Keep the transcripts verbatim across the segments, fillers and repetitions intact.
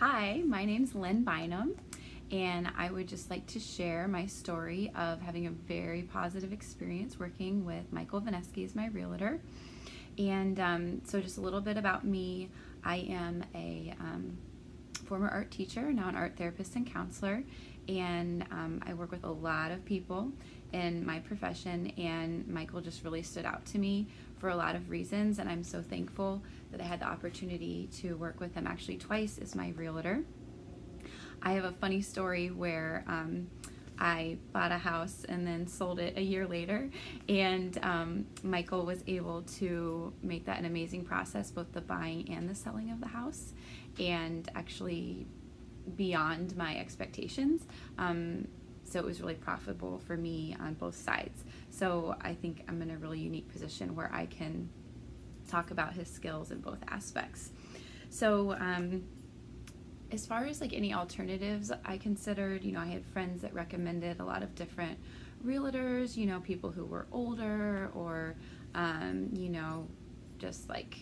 Hi, my name's Lynn Bynum, and I would just like to share my story of having a very positive experience working with Michael Venesky as my realtor. And um, so just a little bit about me. I am a um, former art teacher, now an art therapist and counselor, and um, I work with a lot of people in my profession, and Michael just really stood out to me for a lot of reasons, and I'm so thankful that I had the opportunity to work with him actually twice as my realtor. I have a funny story where um, I bought a house and then sold it a year later, and um, Michael was able to make that an amazing process, both the buying and the selling of the house, and actually beyond my expectations. Um, So it was really profitable for me on both sides. So I think I'm in a really unique position where I can talk about his skills in both aspects. So um, as far as like any alternatives I considered, you know, I had friends that recommended a lot of different realtors, you know, people who were older or, um, you know, just like,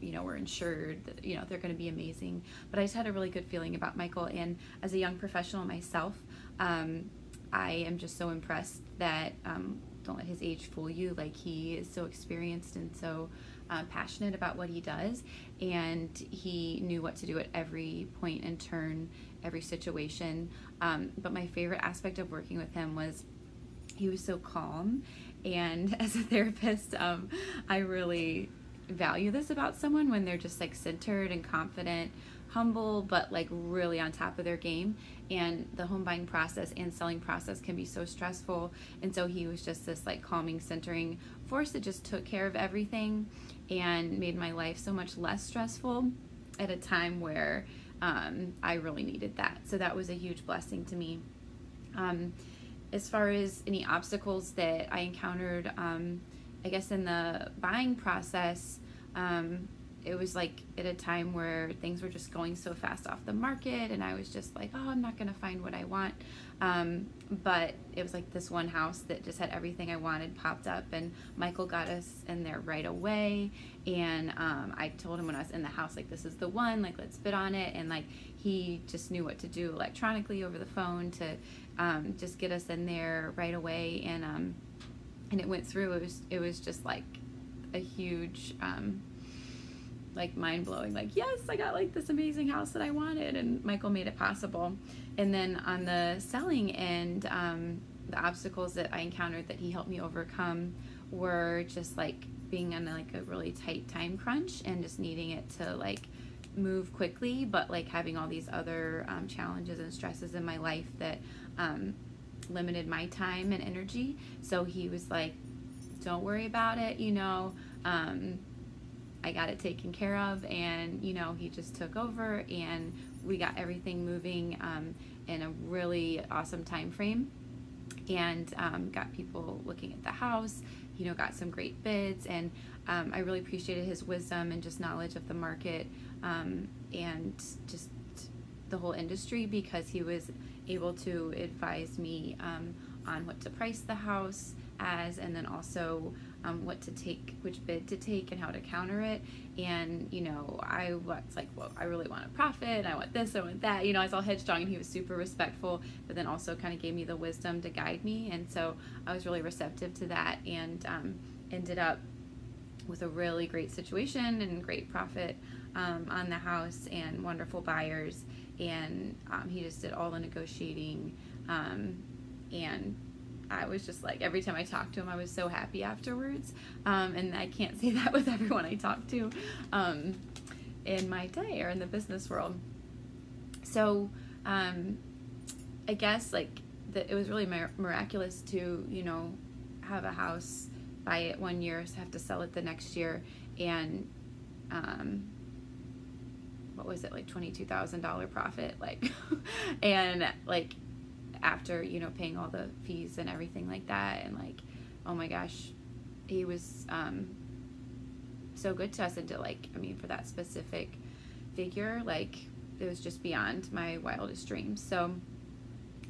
you know, we're insured, that, you know, they're going to be amazing. But I just had a really good feeling about Michael. And as a young professional myself, um, I am just so impressed that, um, don't let his age fool you, like he is so experienced and so uh, passionate about what he does. And he knew what to do at every point and turn, every situation. Um, but my favorite aspect of working with him was he was so calm. And as a therapist, um, I really value this about someone when they're just like centered and confident, humble, but like really on top of their game. And the home buying process and selling process can be so stressful, and so he was just this like calming, centering force that just took care of everything and made my life so much less stressful at a time where um, I really needed that. So that was a huge blessing to me. Um, as far as any obstacles that I encountered, um, I guess in the buying process, um, it was like at a time where things were just going so fast off the market, and I was just like, oh, I'm not gonna find what I want. Um, but it was like this one house that just had everything I wanted popped up, and Michael got us in there right away. And um, I told him when I was in the house, like, this is the one, like, let's bid on it. And like, he just knew what to do electronically over the phone to um, just get us in there right away. And um, And it went through. It was it was just like a huge, um, like mind blowing. Like, yes, I got like this amazing house that I wanted, and Michael made it possible. And then on the selling end, um, the obstacles that I encountered that he helped me overcome were just like being on like a really tight time crunch and just needing it to like move quickly, but like having all these other um, challenges and stresses in my life that. Um, limited my time and energy. So he was like, don't worry about it, you know, um, I got it taken care of. And, you know, he just took over, and we got everything moving um, in a really awesome time frame, and um, got people looking at the house, you know, got some great bids. And um, I really appreciated his wisdom and just knowledge of the market um, and just the whole industry, because he was able to advise me um, on what to price the house as, and then also um, what to take, which bid to take and how to counter it. And, you know, I was like, well, I really want a profit, I want this, I want that, you know, I was all headstrong, and he was super respectful, but then also kind of gave me the wisdom to guide me. And so I was really receptive to that, and um, ended up with a really great situation and great profit um, on the house and wonderful buyers. And um, he just did all the negotiating, um, and I was just like, every time I talked to him I was so happy afterwards, um, and I can't say that with everyone I talk to um, in my day or in the business world. So um, I guess like the, it was really mir- miraculous to, you know, have a house, buy it one year, have to sell it the next year, and um, what was it, like twenty-two thousand dollars profit, like, and like after, you know, paying all the fees and everything like that. And like, oh my gosh, he was um, so good to us. And to like, I mean, for that specific figure, like it was just beyond my wildest dreams. So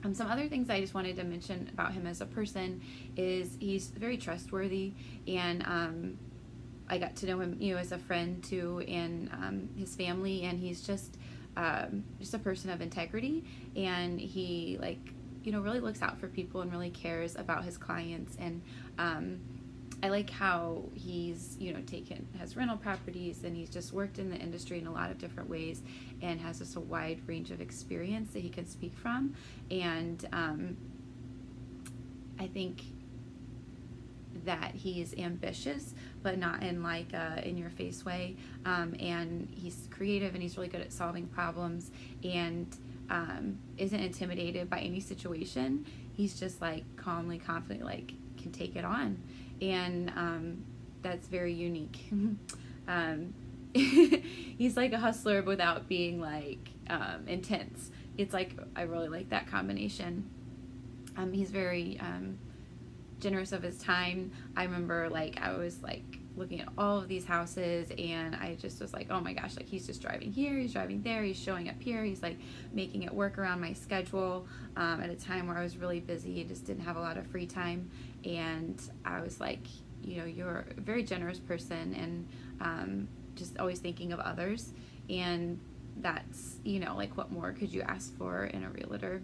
Um, some other things I just wanted to mention about him as a person is he's very trustworthy, and um, I got to know him, you know, as a friend too, and um, his family, and he's just um, just a person of integrity, and he, like, you know, really looks out for people and really cares about his clients. And um, I like how he's, you know, taken, has rental properties, and he's just worked in the industry in a lot of different ways, and has just a wide range of experience that he can speak from. And um, I think that he's ambitious, but not in like a in-your-face way, um, and he's creative, and he's really good at solving problems, and um, isn't intimidated by any situation. He's just like calmly, confident, like can take it on, and um, that's very unique. um, he's like a hustler without being like um, intense. It's like, I really like that combination. Um, he's very um, generous of his time. I remember like I was like looking at all of these houses, and I just was like, oh my gosh, like he's just driving here, he's driving there, he's showing up here, he's like making it work around my schedule um, at a time where I was really busy and just didn't have a lot of free time. And I was like, you know, you're a very generous person, and um, just always thinking of others, and that's, you know, like what more could you ask for in a realtor?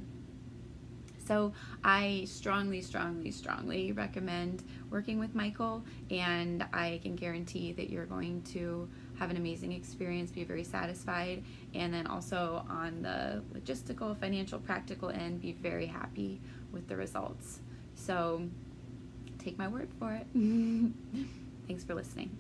So I strongly, strongly, strongly recommend working with Michael, and I can guarantee that you're going to have an amazing experience, be very satisfied, and then also on the logistical, financial, practical end, be very happy with the results. So take my word for it. Thanks for listening.